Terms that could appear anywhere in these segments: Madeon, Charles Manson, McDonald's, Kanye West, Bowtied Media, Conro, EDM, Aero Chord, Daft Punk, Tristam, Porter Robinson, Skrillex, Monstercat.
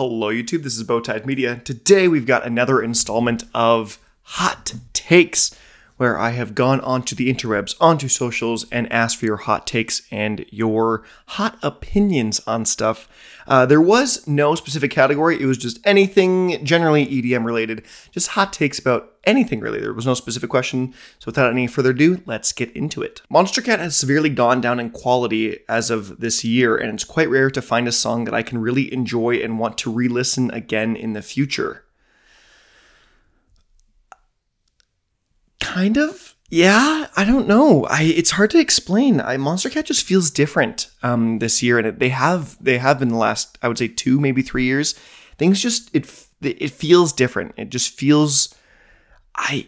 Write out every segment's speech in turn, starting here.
Hello YouTube, this is Bowtied Media. Today we've got another installment of Hot Takes, where I have gone onto the interwebs, onto socials, and asked for your hot takes and your hot opinions on stuff. There was no specific category, it was just anything generally EDM related, just hot takes about anything really. There was no specific question, so without any further ado, let's get into it. Monstercat has severely gone down in quality as of this year, and it's quite rare to find a song that I can really enjoy and want to re-listen again in the future. Kind of, yeah. I don't know. It's hard to explain. Monstercat just feels different this year, and they have in the last, I would say, 2 maybe 3 years. Things just it feels different. It just feels, I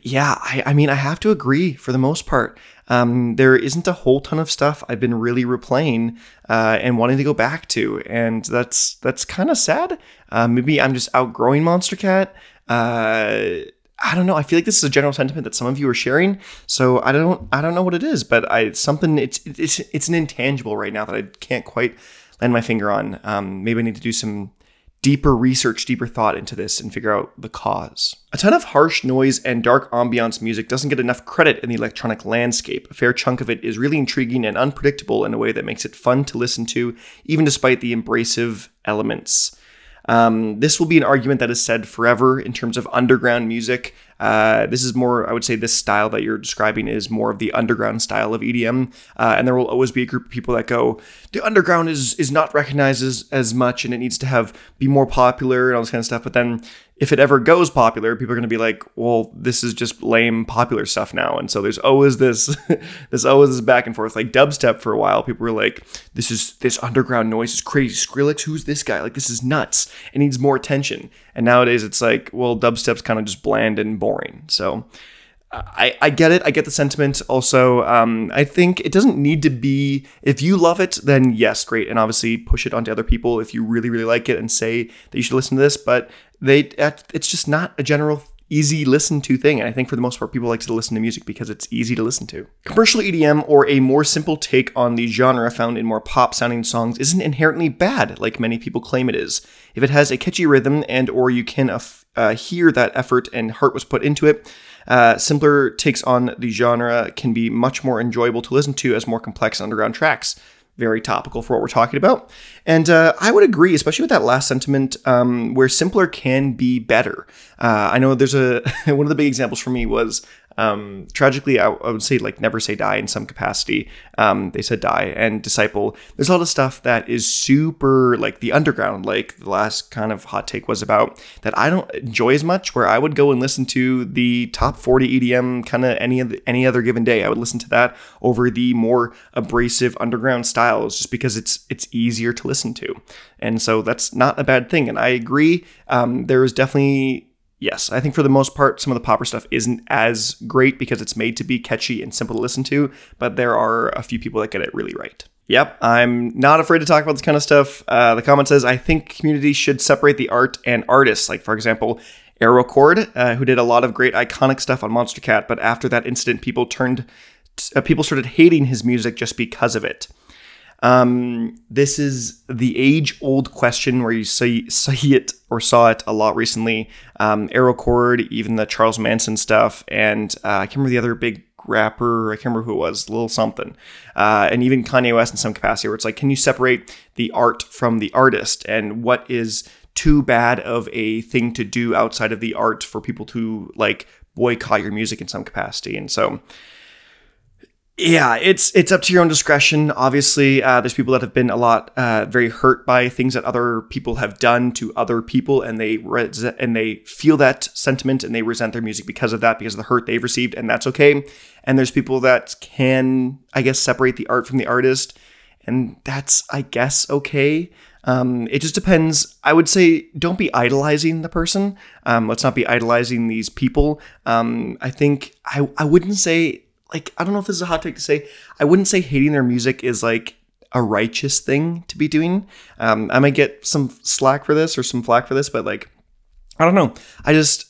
mean I have to agree for the most part. There isn't a whole ton of stuff I've been really replaying and wanting to go back to, and that's kind of sad. Maybe I'm just outgrowing Monstercat. I don't know. I feel like this is a general sentiment that some of you are sharing. So I don't know what it is, but it's an intangible right now that I can't quite land my finger on. Maybe I need to do some deeper research, deeper thought into this and figure out the cause. A ton of harsh noise and dark ambiance music doesn't get enough credit in the electronic landscape. A fair chunk of it is really intriguing and unpredictable in a way that makes it fun to listen to, even despite the abrasive elements. This will be an argument that is said forever in terms of underground music. This is more, I would say this style that you're describing is more of the underground style of EDM. And there will always be a group of people that go, the underground is not recognized as much and it needs to be more popular and all this kind of stuff. But then if it ever goes popular, people are going to be like, well, this is just lame popular stuff now. And so there's always this, there's always this back and forth. Like dubstep for a while, people were like, this underground noise is crazy. Skrillex, who's this guy? Like, this is nuts. It needs more attention. And nowadays it's like, well, dubstep's kind of just bland and boring. So I get it. I get the sentiment. Also, I think it doesn't need to be, if you love it, then yes, great. And obviously push it onto other people if you really, really like it and say that you should listen to this. But it's just not a general easy listen to thing, and I think for the most part people like to listen to music because it's easy to listen to. Commercial EDM, or a more simple take on the genre found in more pop sounding songs, isn't inherently bad like many people claim it is. If it has a catchy rhythm and or you can hear that effort and heart was put into it, simpler takes on the genre can be much more enjoyable to listen to as more complex underground tracks. Very topical for what we're talking about. And I would agree, especially with that last sentiment, where simpler can be better. I know there's one of the big examples for me was, tragically, I would say like Never Say Die in some capacity. They Said Die and Disciple. There's a lot of stuff that is super like the underground, like the last kind of hot take was about, that I don't enjoy as much, where I would go and listen to the top 40 EDM kind of any other given day. I would listen to that over the more abrasive underground styles just because it's easier to listen to. And so that's not a bad thing. And I agree. There is definitely, yes, I think for the most part, some of the popper stuff isn't as great because it's made to be catchy and simple to listen to, but there are a few people that get it really right. Yep, I'm not afraid to talk about this kind of stuff. The comment says, I think community should separate the art and artists. Like, for example, Aero Chord, who did a lot of great iconic stuff on Monstercat, but after that incident, people started hating his music just because of it. This is the age-old question where you see it or saw it a lot recently. Aero Chord, even the Charles Manson stuff, and I can't remember the other big rapper, I can't remember who it was, Lil Something, and even Kanye West in some capacity, where it's like, can you separate the art from the artist, and what is too bad of a thing to do outside of the art for people to, like, boycott your music in some capacity? And so, yeah, it's up to your own discretion. Obviously, there's people that have been very hurt by things that other people have done to other people, and they feel that sentiment and they resent their music because of that, because of the hurt they've received, and that's okay. And there's people that can, I guess, separate the art from the artist, and that's, I guess, okay. It just depends. I would say don't be idolizing the person. Let's not be idolizing these people. I think I wouldn't say, like, I don't know if this is a hot take to say, I wouldn't say hating their music is like a righteous thing to be doing. I might get some slack for this or some flack for this, but like, I don't know. I just,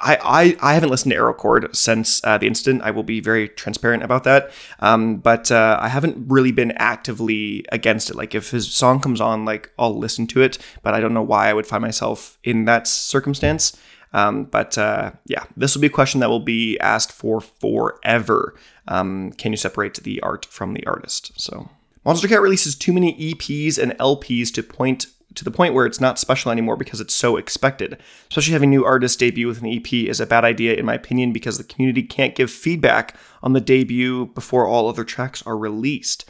I haven't listened to Aero Chord since the incident. I will be very transparent about that. But I haven't really been actively against it. Like, if his song comes on, like, I'll listen to it, but I don't know why I would find myself in that circumstance. Yeah, this will be a question that will be asked for forever. Can you separate the art from the artist? So Monstercat releases too many EPs and LPs to the point where it's not special anymore because it's so expected. Especially having new artists debut with an EP is a bad idea, in my opinion, because the community can't give feedback on the debut before all other tracks are released.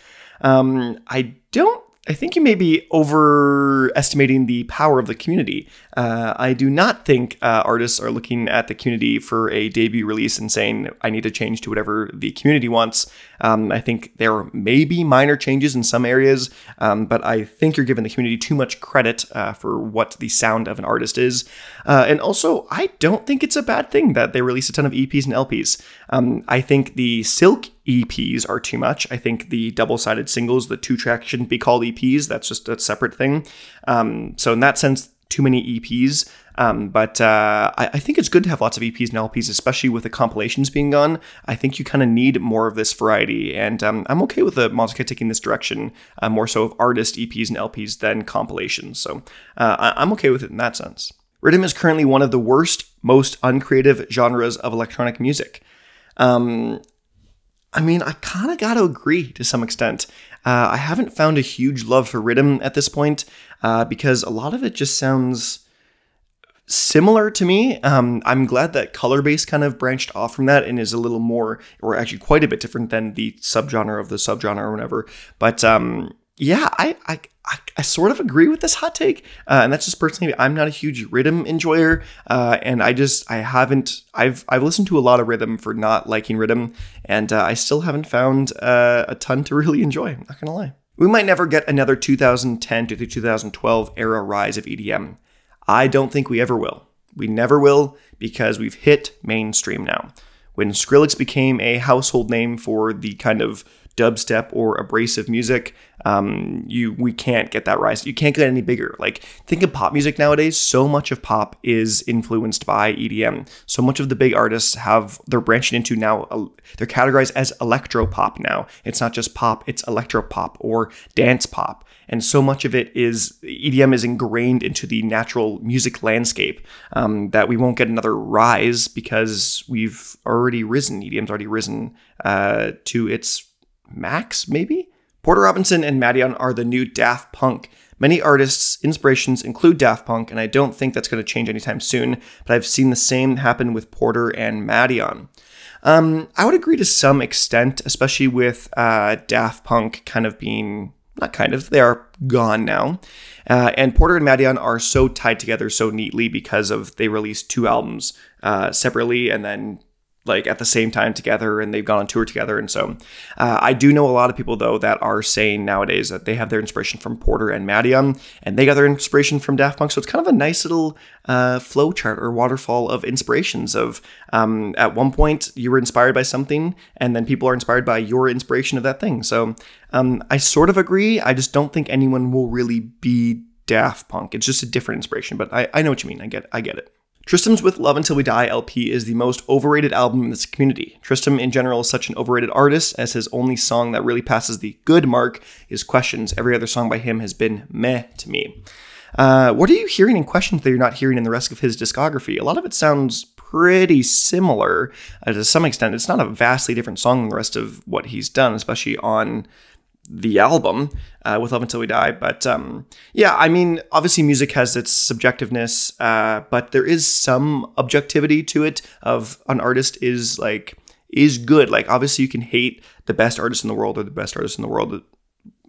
I think you may be overestimating the power of the community. I do not think artists are looking at the community for a debut release and saying, I need to change to whatever the community wants. I think there may be minor changes in some areas, but I think you're giving the community too much credit for what the sound of an artist is. And also, I don't think it's a bad thing that they release a ton of EPs and LPs. I think the Silk EPs are too much. I think the double-sided singles, the two tracks, shouldn't be called EPs. That's just a separate thing. So in that sense, too many EPs. But I think it's good to have lots of EPs and LPs, especially with the compilations being gone. I think you kind of need more of this variety, and I'm okay with the Monstercat taking this direction, more so of artist EPs and LPs than compilations. So I'm okay with it in that sense. Rhythm is currently one of the worst, most uncreative genres of electronic music. I mean, I kind of got to agree to some extent. I haven't found a huge love for rhythm at this point because a lot of it just sounds similar to me. I'm glad that color bass kind of branched off from that and is a little more, or actually quite a bit different than the subgenre of the subgenre or whatever. But yeah, I sort of agree with this hot take, and that's just personally, I'm not a huge rhythm enjoyer, and I've listened to a lot of rhythm for not liking rhythm, and I still haven't found a ton to really enjoy, I'm not gonna lie. We might never get another 2010 to 2012 era rise of EDM. I don't think we ever will. We never will, because we've hit mainstream now. When Skrillex became a household name for the kind of dubstep or abrasive music, we can't get that rise. You can't get any bigger. Like, think of pop music nowadays. So much of pop is influenced by EDM. So much of the big artists they're branching into now, they're categorized as electro pop now. It's not just pop, it's electro pop or dance pop. And so much of it is, EDM is ingrained into the natural music landscape that we won't get another rise because we've already risen. EDM's already risen to its max, maybe? Porter Robinson and Madeon are the new Daft Punk. Many artists' inspirations include Daft Punk, and I don't think that's going to change anytime soon, but I've seen the same happen with Porter and Madeon. I would agree to some extent, especially with Daft Punk kind of being... Not kind of, they are gone now. And Porter and Madeon are so tied together so neatly because they released two albums separately and then like at the same time together, and they've gone on tour together. And so I do know a lot of people though that are saying nowadays that they have their inspiration from Porter and Madeon, and they got their inspiration from Daft Punk. So it's kind of a nice little flow chart or waterfall of inspirations of at one point you were inspired by something, and then people are inspired by your inspiration of that thing. So I sort of agree. I just don't think anyone will really be Daft Punk. It's just a different inspiration, but I know what you mean. I get it. Tristam's With Love Until We Die LP is the most overrated album in this community. Tristam in general is such an overrated artist, as his only song that really passes the good mark is Questions. Every other song by him has been meh to me. What are you hearing in Questions that you're not hearing in the rest of his discography? A lot of it sounds pretty similar to some extent. It's not a vastly different song than the rest of what he's done, especially on the album With Love Until We Die. But yeah, I mean, obviously music has its subjectiveness, but there is some objectivity to it of an artist is good. Like, obviously you can hate the best artist in the world or the best artist in the world.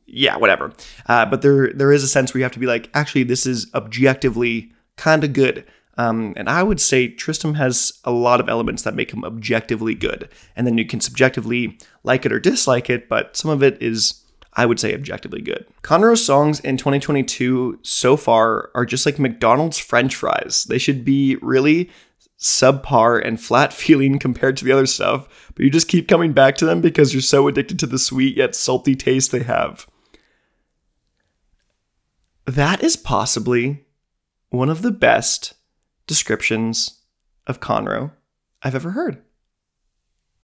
Yeah, whatever. But there is a sense where you have to be like, actually, this is objectively kind of good. And I would say Tristam has a lot of elements that make him objectively good. And then you can subjectively like it or dislike it, but some of it is... I would say objectively good. Conro's songs in 2022 so far are just like McDonald's French fries. They should be really subpar and flat feeling compared to the other stuff, but you just keep coming back to them because you're so addicted to the sweet yet salty taste they have. That is possibly one of the best descriptions of Conro I've ever heard.